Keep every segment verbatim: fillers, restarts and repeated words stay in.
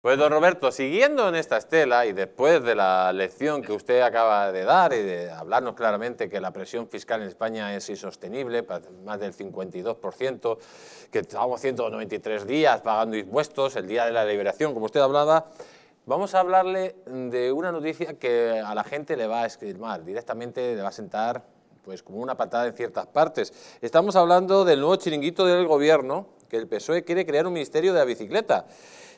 Pues don Roberto, siguiendo en esta estela y después de la lección que usted acaba de dar y de hablarnos claramente que la presión fiscal en España es insostenible, más del cincuenta y dos por ciento, que estamos ciento noventa y tres días pagando impuestos, el día de la liberación, como usted hablaba, vamos a hablarle de una noticia que a la gente le va a esquilmar, directamente le va a sentar pues como una patada en ciertas partes. Estamos hablando del nuevo chiringuito del gobierno, que el P S O E quiere crear un ministerio de la bicicleta.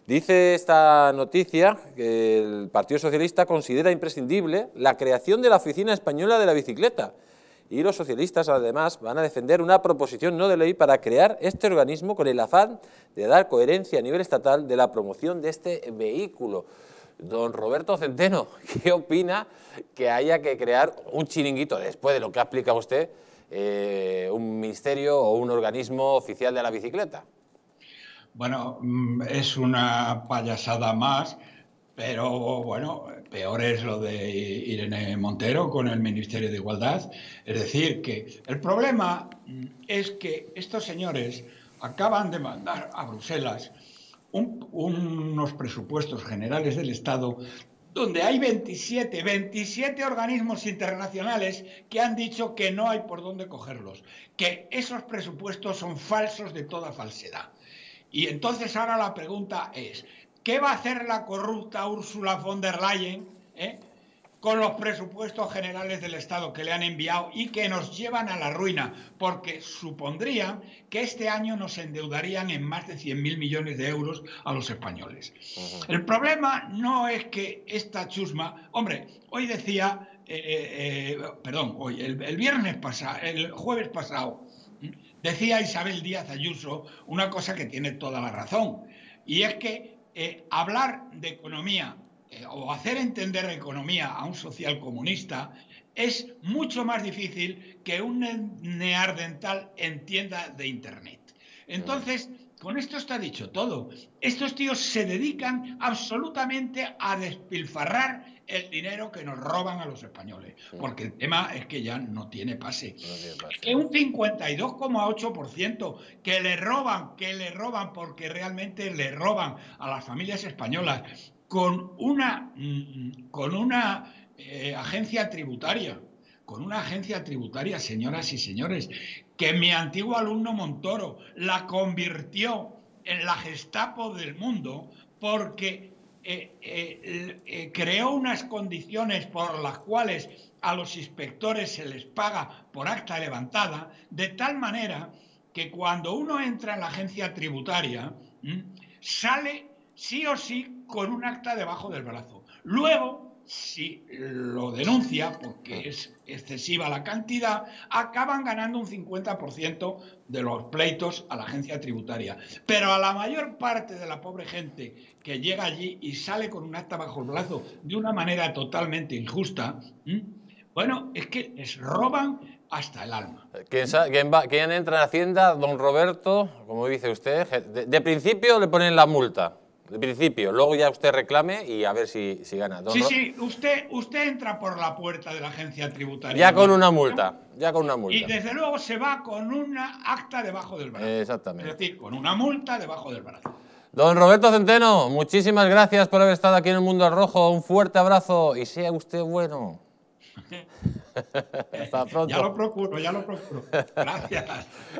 Dice esta noticia que el Partido Socialista considera imprescindible la creación de la Oficina Española de la Bicicleta y los socialistas además van a defender una proposición no de ley para crear este organismo con el afán de dar coherencia a nivel estatal de la promoción de este vehículo. Don Roberto Centeno, ¿qué opina que haya que crear un chiringuito, después de lo que ha explicado usted, eh, un ministerio o un organismo oficial de la bicicleta? Bueno, es una payasada más, pero bueno, peor es lo de Irene Montero con el Ministerio de Igualdad. Es decir, que el problema es que estos señores acaban de mandar a Bruselas un, unos presupuestos generales del Estado donde hay veintisiete, veintisiete organismos internacionales que han dicho que no hay por dónde cogerlos, que esos presupuestos son falsos de toda falsedad. Y entonces ahora la pregunta es, ¿qué va a hacer la corrupta Úrsula von der Leyen eh, con los presupuestos generales del Estado que le han enviado y que nos llevan a la ruina? Porque supondrían que este año nos endeudarían en más de cien mil millones de euros a los españoles. Uh-huh. El problema no es que esta chusma... Hombre, hoy decía... Eh, eh, perdón, hoy, el, el viernes pasado, el jueves pasado... Decía Isabel Díaz Ayuso una cosa que tiene toda la razón, y es que eh, hablar de economía eh, o hacer entender economía a un socialcomunista es mucho más difícil que un neandertal entienda de Internet. Entonces, con esto está dicho todo. Estos tíos se dedican absolutamente a despilfarrar el dinero que nos roban a los españoles, porque el tema es que ya no tiene pase. No tiene pase. Que un cincuenta y dos coma ocho por ciento que le roban, que le roban, porque realmente le roban a las familias españolas con una, con una eh, agencia tributaria, con una agencia tributaria, señoras y señores, que mi antiguo alumno Montoro la convirtió en la Gestapo del mundo porque... Eh, eh, eh, creó unas condiciones por las cuales a los inspectores se les paga por acta levantada, de tal manera que cuando uno entra en la agencia tributaria, ¿m? sale sí o sí con un acta debajo del brazo. Luego, si lo denuncia, porque es excesiva la cantidad, acaban ganando un cincuenta por ciento de los pleitos a la agencia tributaria. Pero a la mayor parte de la pobre gente que llega allí y sale con un acta bajo el brazo de una manera totalmente injusta, ¿eh? bueno, es que les roban hasta el alma. ¿Quién, quién, va, quién entra en Hacienda, don Roberto, como dice usted? De, de principio le ponen la multa, de principio, luego ya usted reclame y a ver si, si gana. Don sí, Ro sí, usted, usted entra por la puerta de la agencia tributaria. Ya con una multa, ya con una multa. Y desde luego se va con una acta debajo del brazo. Exactamente. Es decir, con una multa debajo del brazo. Don Roberto Centeno, muchísimas gracias por haber estado aquí en el Mundo al Rojo. Un fuerte abrazo y sea usted bueno. Hasta pronto. Ya lo procuro, ya lo procuro. Gracias.